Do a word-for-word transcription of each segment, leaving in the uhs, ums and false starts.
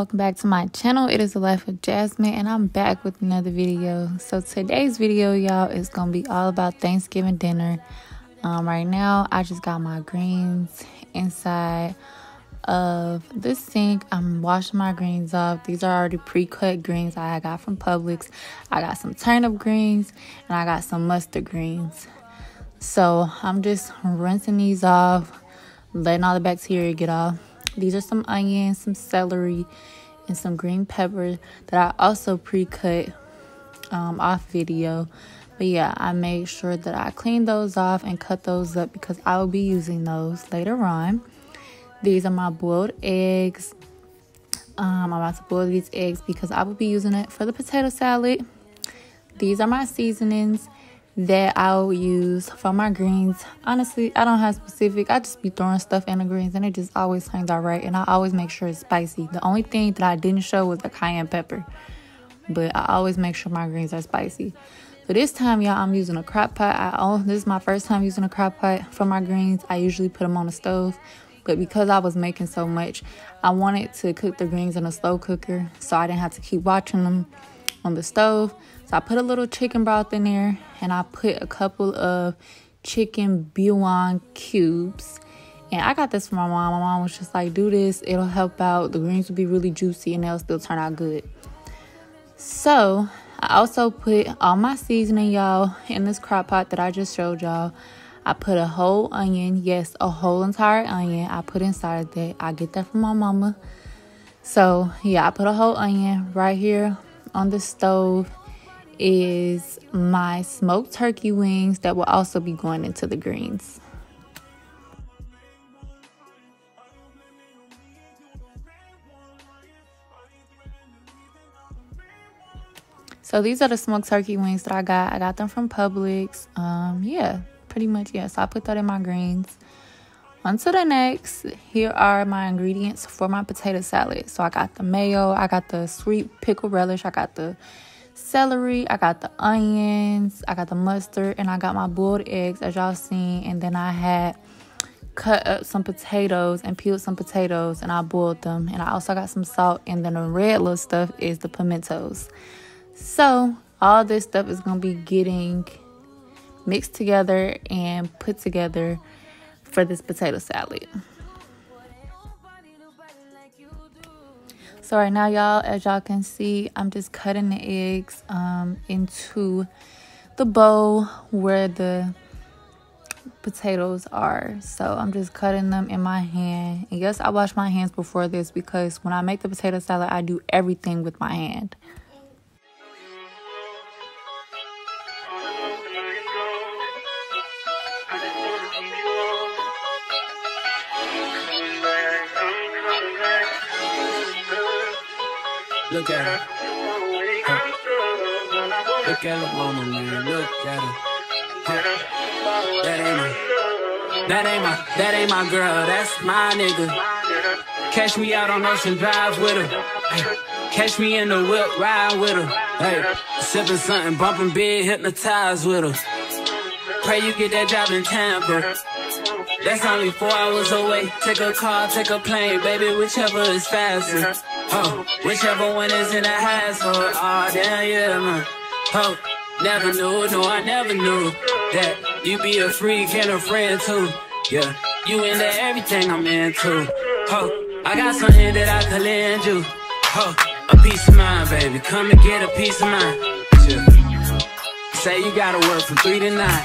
welcome back to my channel. It is the Life of Jazmin and I'm back with another video. So today's video, y'all, is gonna be all about Thanksgiving dinner. Um right now I just got my greens inside of the sink. I'm washing my greens off. These are already pre-cut greens I got from Publix. I got some turnip greens and I got some mustard greens, so I'm just rinsing these off, letting all the bacteria get off. These are some onions, some celery, and some green pepper that I also pre-cut um, off video. But yeah, I made sure that I cleaned those off and cut those up because I will be using those later on. These are my boiled eggs. Um, I'm about to boil these eggs because I will be using it for the potato salad. These are my seasonings that I'll use for my greens. Honestly, I don't have specific. I just be throwing stuff in the greens and it just always turns out right, and I always make sure it's spicy. The only thing that I didn't show was the cayenne pepper, but I always make sure my greens are spicy. So this time, y'all, I'm using a crock pot. I own this is my first time using a crock pot for my greens. I usually put them on the stove, but because I was making so much, I wanted to cook the greens in a slow cooker so I didn't have to keep watching them on the stove. So I put a little chicken broth in there and I put a couple of chicken bouillon cubes. And I got this from my mom. My mom was just like, do this, it'll help out. The greens will be really juicy and they'll still turn out good. So I also put all my seasoning, y'all, in this crock pot that I just showed y'all. I put a whole onion, yes, a whole entire onion I put inside of that. I get that from my mama. So yeah, I put a whole onion right here. On the stove is my smoked turkey wings that will also be going into the greens. So these are the smoked turkey wings that I got. I got them from Publix. Um, yeah, pretty much, yeah. So I put that in my greens. On to the next. Here are my ingredients for my potato salad. So I got the mayo, I got the sweet pickle relish, I got the celery, I got the onions, I got the mustard, and I got my boiled eggs, as y'all seen. And then I had cut up some potatoes and peeled some potatoes and I boiled them. And I also got some salt, and then the red little stuff is the pimentos. So all this stuff is gonna be getting mixed together and put together for this potato salad. So right now, y'all, as y'all can see, I'm just cutting the eggs um, into the bowl where the potatoes are. So I'm just cutting them in my hand. And yes, I wash my hands before this because when I make the potato salad, I do everything with my hand. Look at her. Huh. Look at her mama, man. Look at her. Huh. That ain't my, that ain't my, that ain't my girl. That's my nigga. Catch me out on Ocean Drive with her. Hey. Catch me in the whip, ride with her. Hey. Sipping something, bumping big, hypnotized with her. Pray you get that job in time, bro. That's only four hours away. Take a car, take a plane, baby, whichever is faster. Oh, whichever one is in the household. Oh, damn, yeah, man. Oh, never knew, no, I never knew that you be a freak and a friend, too. Yeah, you into everything I'm into. Oh, I got something that I could lend you. Oh, a peace of mind, baby. Come and get a peace of mind. Yeah. Say you gotta work from three to nine.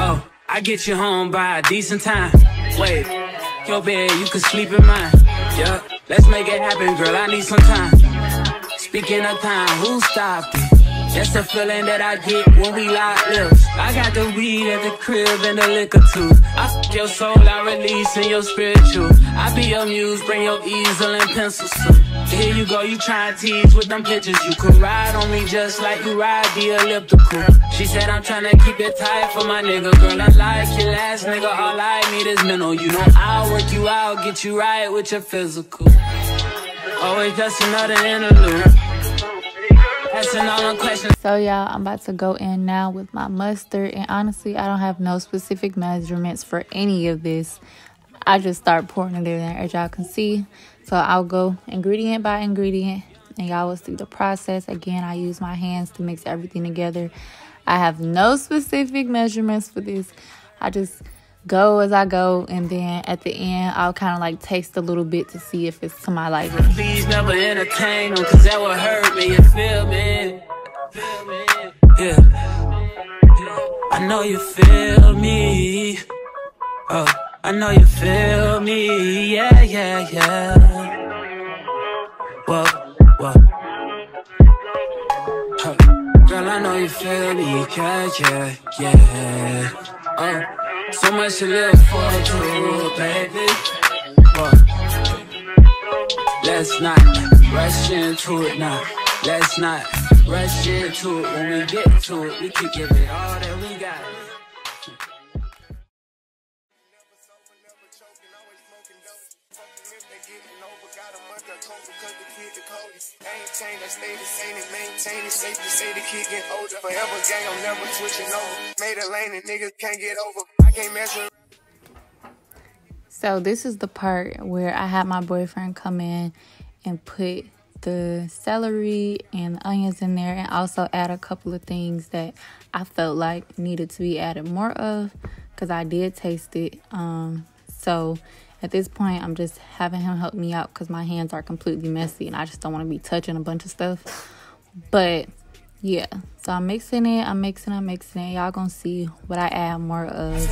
Oh, I get you home by a decent time. Wait, your bed, you can sleep in mine. Yeah. Let's make it happen, girl, I need some time. Speaking of time, who stopped it? That's the feeling that I get when we lock lips. I got the weed at the crib and the liquor too. I f*** your soul, I release in your spiritual. I be your muse, bring your easel and pencils too. Here you go, you try and tease with them pictures. You could ride on me just like you ride the elliptical. She said I'm trying to keep it tight for my nigga. Girl, I like your last nigga, all I need is mental. You know I'll work you out, get you right with your physical. Always just another interlude. That's another question. So y'all, I'm about to go in now with my mustard. And honestly, I don't have no specific measurements for any of this. I just start pouring it in there, as y'all can see. So I'll go ingredient by ingredient and y'all will see the process. Again, I use my hands to mix everything together. I have no specific measurements for this. I just go as I go, and then at the end I'll kind of like taste a little bit to see if it's to my liking. Please never entertain them, cause that would hurt me, you feel me? Feel me? Yeah. I know you feel me. Oh, I know you feel me. Yeah, yeah, yeah. Whoa, whoa. Huh. Girl, I know you feel me. Yeah, yeah, yeah. Oh. So much to live for, true, baby. Whoa. Let's not rush into it now. Let's not rush into it. When we get to it, we can give it all that we got. Maintain that stay the same and maintain it. Safe to say the kid get older. Forever gang, I'm never switching over. Made a lane and niggas can't get over. I can't measure. So this is the part where I had my boyfriend come in and put the celery and the onions in there, and also add a couple of things that I felt like needed to be added more of, because I did taste it. Um, so at this point, I'm just having him help me out because my hands are completely messy and I just don't want to be touching a bunch of stuff. But yeah, so I'm mixing it, I'm mixing, I'm mixing it. Y'all gonna see what I add more of.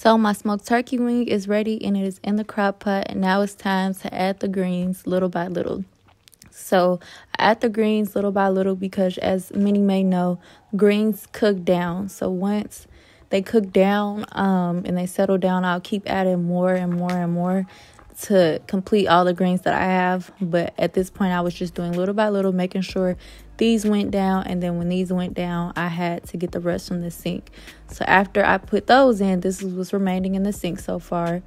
So my smoked turkey wing is ready and it is in the crock pot, and now it's time to add the greens little by little. So I add the greens little by little because, as many may know, greens cook down. So once they cook down um, and they settle down, I'll keep adding more and more and more to complete all the greens that I have. But at this point, I was just doing little by little, making sure these went down, and then when these went down, I had to get the rest from the sink. So after I put those in, this is what's remaining in the sink so far.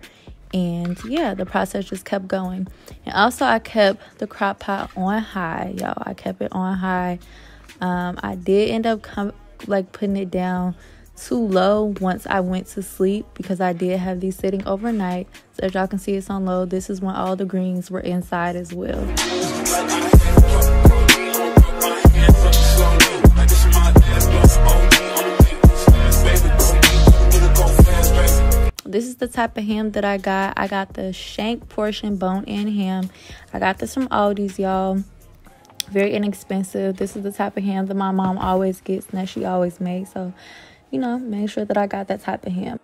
And yeah, the process just kept going. And also I kept the crock pot on high, y'all. I kept it on high. Um, I did end up com like putting it down too low once I went to sleep, because I did have these sitting overnight. So as y'all can see, it's on low. This is when all the greens were inside as well. This is the type of ham that I got. I got the shank portion bone-in ham. I got this from Aldi's, y'all. Very inexpensive. This is the type of ham that my mom always gets and that she always makes. So, you know, make sure that I got that type of ham.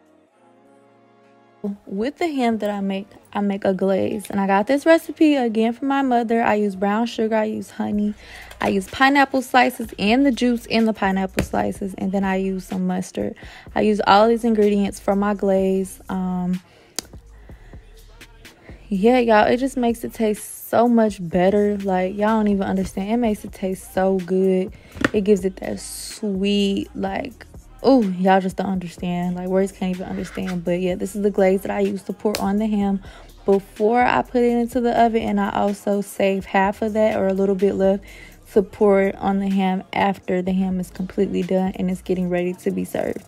With the ham that I make, I make a glaze. And I got this recipe, again, from my mother. I use brown sugar. I use honey. I use pineapple slices and the juice in the pineapple slices. And then I use some mustard. I use all these ingredients for my glaze. Um, yeah, y'all, it just makes it taste so much better. Like, y'all don't even understand. It makes it taste so good. It gives it that sweet, like, oh, y'all just don't understand. Like, words can't even understand. But yeah, this is the glaze that I use to pour on the ham. before I put it into the oven, and I also save half of that or a little bit left to pour it on the ham after the ham is completely done and it's getting ready to be served.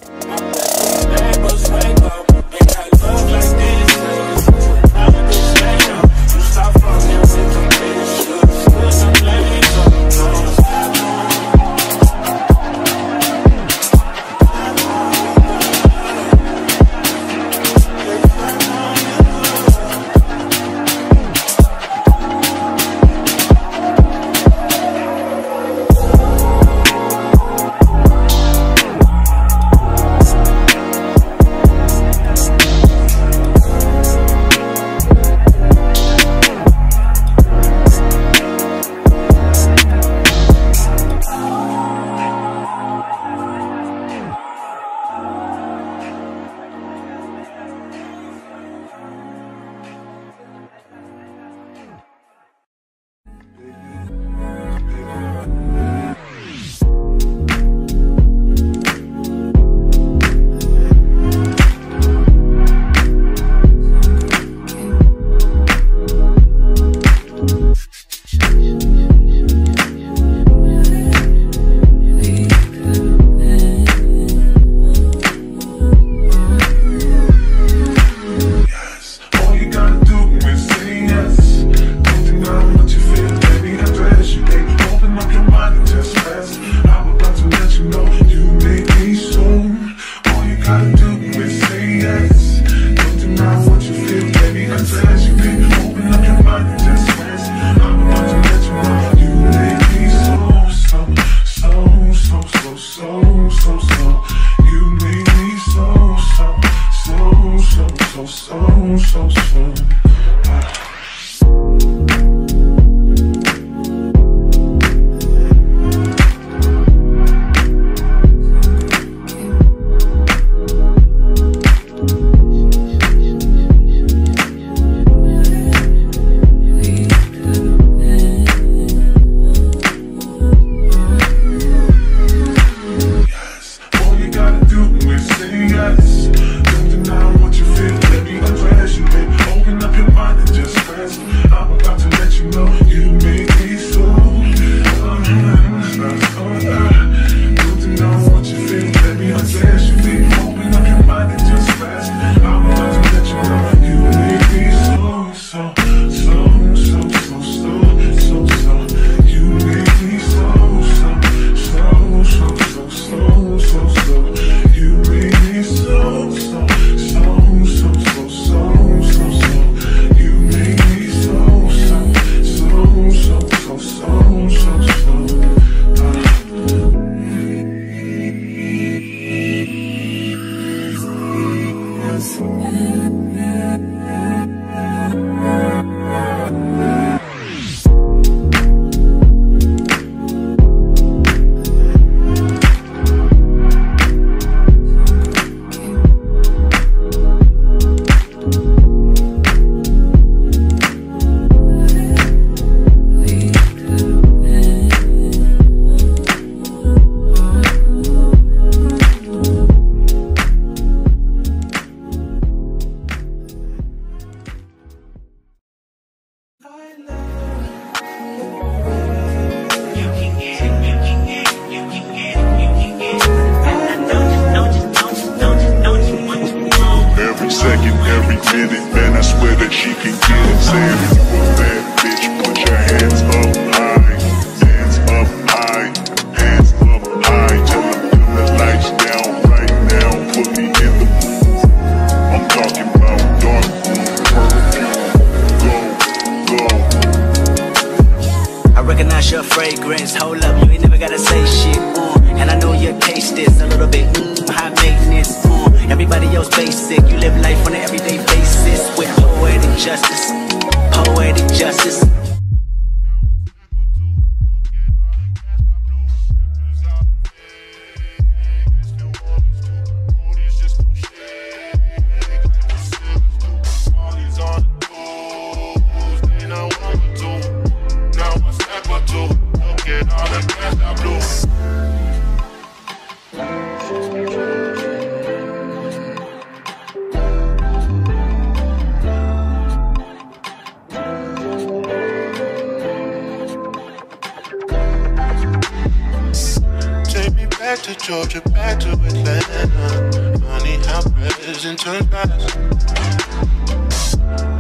to Georgia, back to Atlanta. Money, how present turns past.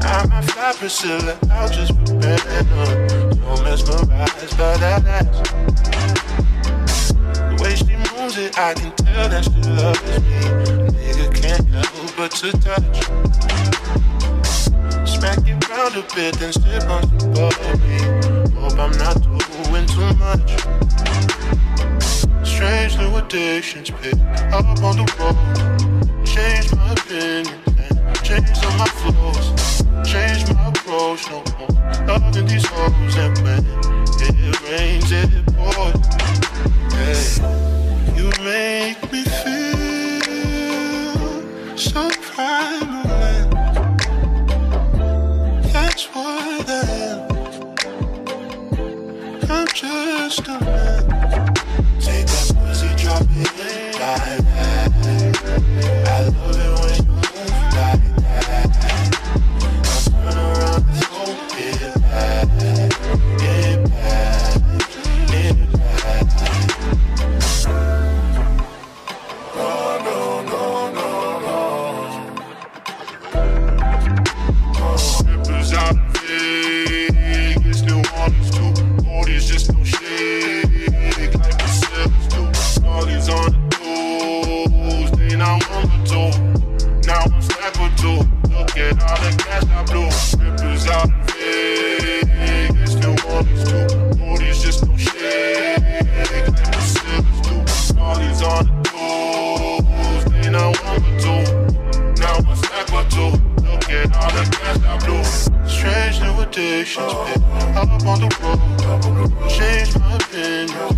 I might fly Priscilla, I'll just prepare her. So mesmerized by that ass. The way she moves it, I can tell that she loves me. Nigga can't help but to touch. Smack it round a bit, then sip on some bubbly. Hope I'm not doing too much. Strange new addictions pick up on the road. Change my opinion and change all my flows. Change my approach, no more loving these hoes. And when it rains, it pours. Hey, you make me feel so primal. That's what I am. I'm just a man. Take that pussy, drop it, drive it. I love it when you move like that. I turn around and go get back, get back, get back. No, no, no, no, no. Strippers out in Vegas, they want us to. Forties just no shade. On the news, then I want to do. Now I'm step or two. Look at all the cash I blew. Rippers out in Vegas, they want us to. Forties just no shade, like the silver's do. Molly's on the news, then I want to do. Now I'm step or two. Look at all the cash I blew. Strange new additions, pick up on the road. Change my opinion.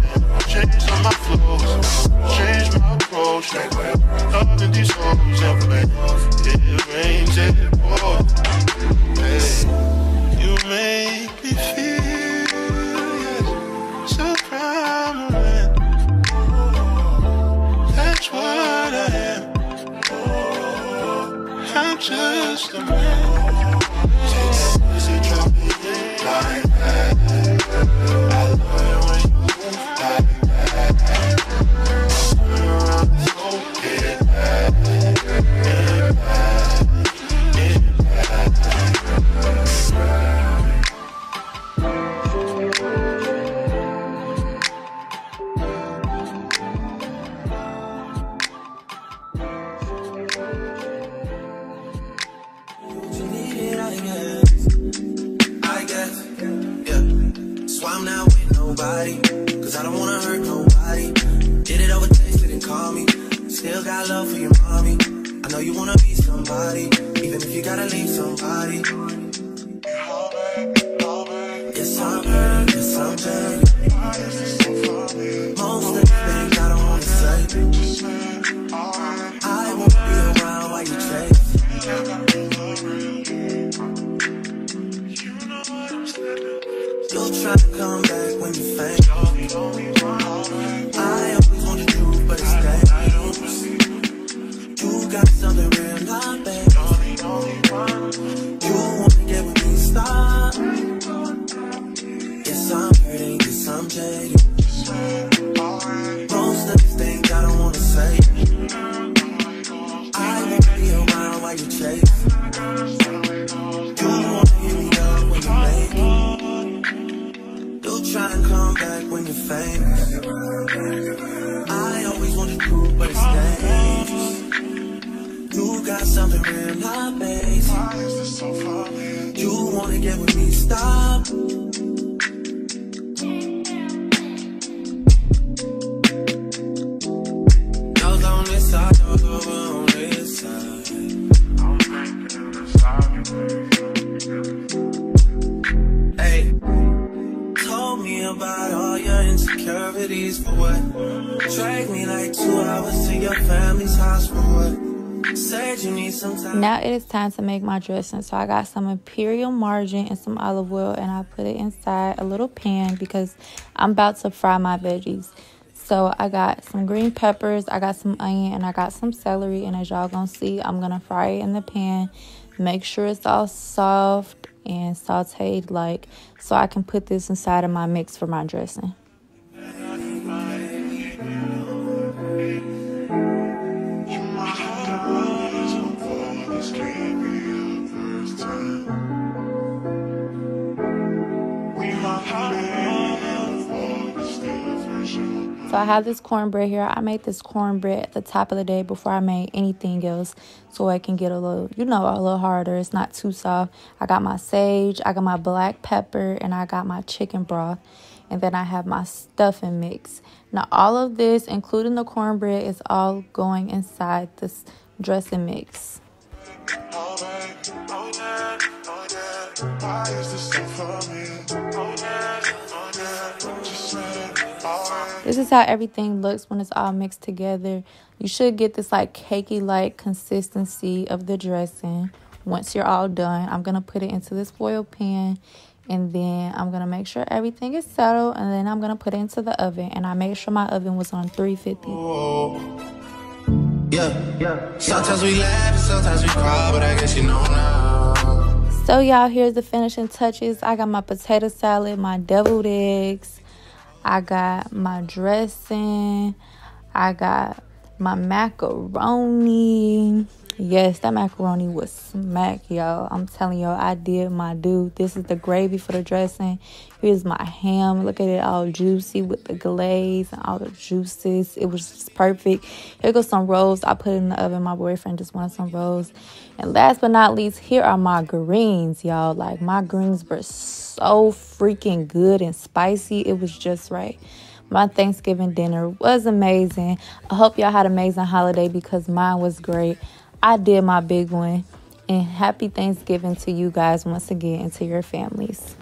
Change on my flows, change my approach. Loving these homes and when it rains and it pours. Hey, you make me feel so proud, man. That's what I am. I'm just a man. Take that pussy, drop it like that. I love it when you move like that. Now it is time to make my dressing, so I got some imperial margarine and some olive oil, and I put it inside a little pan because I'm about to fry my veggies. So I got some green peppers, I got some onion, and I got some celery, and as y'all gonna see, I'm gonna fry it in the pan, make sure it's all soft and sauteed like, so I can put this inside of my mix for my dressing. I have this cornbread here. I made this cornbread at the top of the day before I made anything else, so it can get a little, you know, a little harder. It's not too soft. I got my sage, I got my black pepper, and I got my chicken broth. And then I have my stuffing mix. Now all of this, including the cornbread, is all going inside this dressing mix. Oh, babe. Oh, yeah. Oh, yeah. Why is this so for me? Oh, yeah. Oh, yeah. Just let it. This is how everything looks when it's all mixed together. You should get this like cakey like consistency of the dressing once you're all done. I'm gonna put it into this foil pan, and then I'm gonna make sure everything is settled, and then I'm gonna put it into the oven. And I made sure my oven was on three fifty. Yeah, yeah. Sometimes we laugh, sometimes we cry, but I guess you know now. So y'all, here's the finishing touches. I got my potato salad, my deviled eggs. I got my dressing. I got my macaroni. Yes, that macaroni was smack, y'all. I'm telling y'all, I did my due. This is the gravy for the dressing. Here's my ham. Look at it, all juicy with the glaze and all the juices. It was just perfect. Here goes some rolls I put in the oven. My boyfriend just wanted some rolls. And last but not least, here are my greens, y'all. Like, my greens were so freaking good and spicy. It was just right. My Thanksgiving dinner was amazing. I hope y'all had an amazing holiday because mine was great. I did my big one, and happy Thanksgiving to you guys once again and to your families.